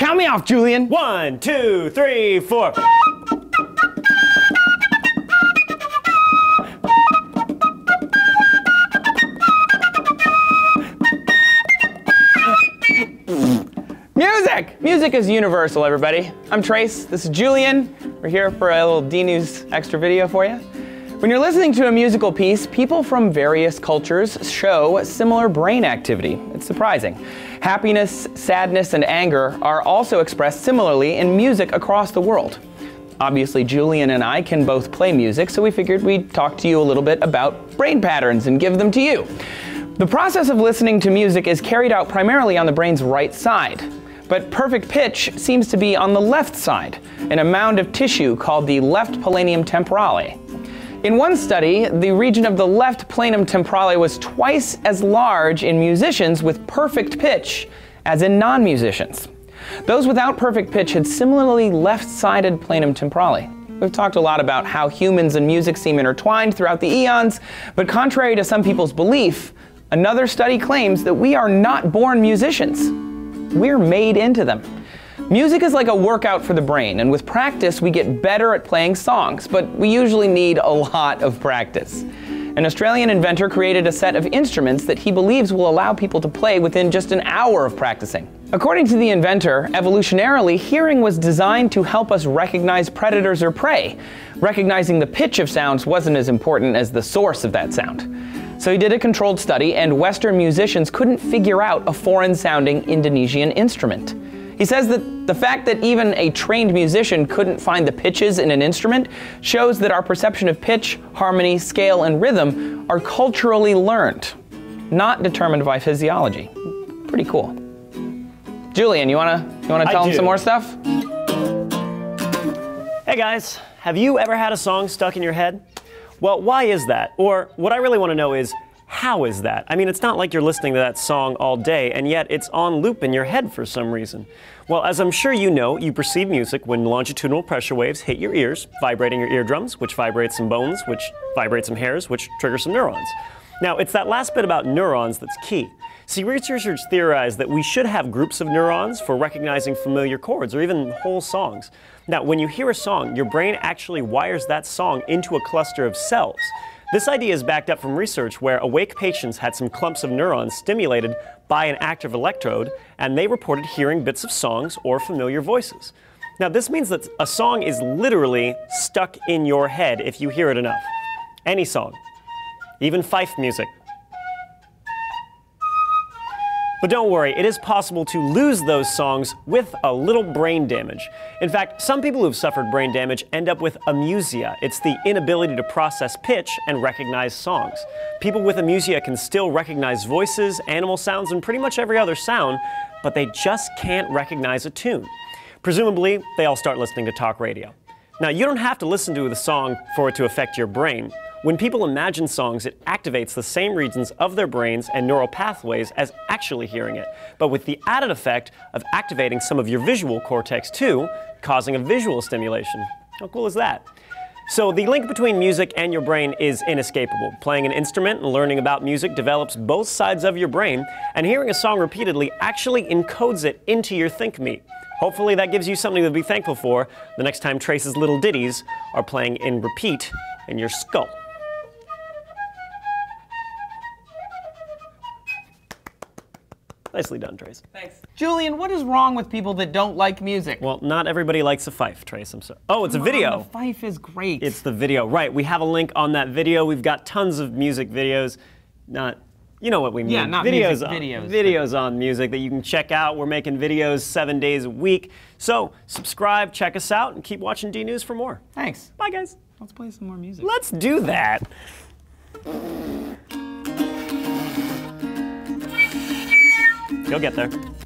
Count me off, Julian. 1, 2, 3, 4. Music! Music is universal, everybody. I'm Trace, this is Julian. We're here for a little DNews extra video for you. When you're listening to a musical piece, people from various cultures show similar brain activity. It's surprising. Happiness, sadness, and anger are also expressed similarly in music across the world. Obviously, Julian and I can both play music, so we figured we'd talk to you a little bit about brain patterns and give them to you. The process of listening to music is carried out primarily on the brain's right side, but perfect pitch seems to be on the left side, in a mound of tissue called the left planum temporale. In one study, the region of the left planum temporale was twice as large in musicians with perfect pitch as in non-musicians. Those without perfect pitch had similarly left-sided planum temporale. We've talked a lot about how humans and music seem intertwined throughout the eons, but contrary to some people's belief, another study claims that we are not born musicians. We're made into them. Music is like a workout for the brain, and with practice we get better at playing songs, but we usually need a lot of practice. An Australian inventor created a set of instruments that he believes will allow people to play within just an hour of practicing. According to the inventor, evolutionarily, hearing was designed to help us recognize predators or prey. Recognizing the pitch of sounds wasn't as important as the source of that sound. So he did a controlled study, and Western musicians couldn't figure out a foreign-sounding Indonesian instrument. He says that the fact that even a trained musician couldn't find the pitches in an instrument shows that our perception of pitch, harmony, scale, and rhythm are culturally learned, not determined by physiology. Pretty cool. Julian, you wanna tell him some more stuff? Hey guys, have you ever had a song stuck in your head? Well, why is that? Or what I really want to know is, how is that? I mean, it's not like you're listening to that song all day, and yet it's on loop in your head for some reason. Well, as I'm sure you know, you perceive music when longitudinal pressure waves hit your ears, vibrating your eardrums, which vibrates some bones, which vibrates some hairs, which triggers some neurons. Now, it's that last bit about neurons that's key. See, researchers theorize that we should have groups of neurons for recognizing familiar chords or even whole songs. Now, when you hear a song, your brain actually wires that song into a cluster of cells. This idea is backed up from research where awake patients had some clumps of neurons stimulated by an active electrode, and they reported hearing bits of songs or familiar voices. Now, this means that a song is literally stuck in your head if you hear it enough. Any song. Even fife music. But don't worry, it is possible to lose those songs with a little brain damage. In fact, some people who've suffered brain damage end up with amusia. It's the inability to process pitch and recognize songs. People with amusia can still recognize voices, animal sounds, and pretty much every other sound, but they just can't recognize a tune. Presumably, they all start listening to talk radio. Now, you don't have to listen to the song for it to affect your brain. When people imagine songs, it activates the same regions of their brains and neural pathways as actually hearing it, but with the added effect of activating some of your visual cortex too, causing a visual stimulation. How cool is that? So the link between music and your brain is inescapable. Playing an instrument and learning about music develops both sides of your brain, and hearing a song repeatedly actually encodes it into your think meat. Hopefully that gives you something to be thankful for the next time Trace's little ditties are playing in repeat in your skull. Nicely done, Trace. Thanks. Julian, what is wrong with people that don't like music? Well, not everybody likes a fife, Trace. I'm sorry. Oh, it's a video. The fife is great. It's the video. Right. We have a link on that video. We've got tons of music videos. Not, you know what we mean. Yeah, not videos. Videos on music that you can check out. We're making videos 7 days a week. So subscribe, check us out, and keep watching DNews for more. Thanks. Bye, guys. Let's play some more music. Let's do that. You'll get there.